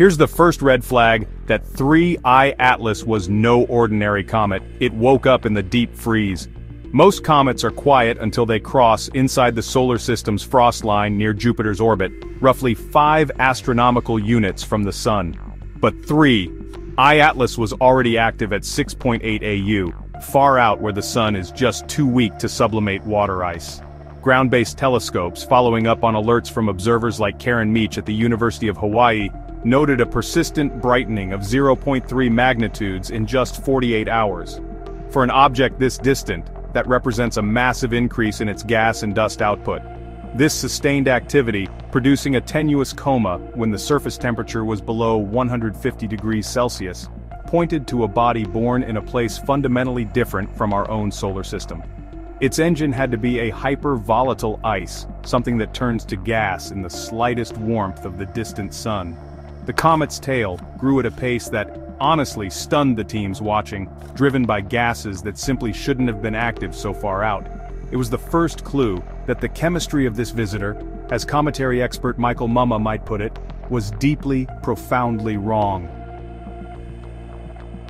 Here's the first red flag, that 3I Atlas was no ordinary comet. It woke up in the deep freeze. Most comets are quiet until they cross inside the solar system's frost line near Jupiter's orbit, roughly 5 astronomical units from the sun. But 3I Atlas was already active at 6.8 AU, far out where the sun is just too weak to sublimate water ice. Ground-based telescopes, following up on alerts from observers like Karen Meech at the University of Hawaii, noted a persistent brightening of 0.3 magnitudes in just 48 hours. For an object this distant, that represents a massive increase in its gas and dust output. This sustained activity, producing a tenuous coma when the surface temperature was below 150 degrees Celsius, pointed to a body born in a place fundamentally different from our own solar system. Its engine had to be a hyper-volatile ice, something that turns to gas in the slightest warmth of the distant sun. The comet's tail grew at a pace that honestly stunned the teams watching, driven by gases that simply shouldn't have been active so far out. It was the first clue that the chemistry of this visitor, as cometary expert Michael Mumma might put it, was deeply, profoundly wrong.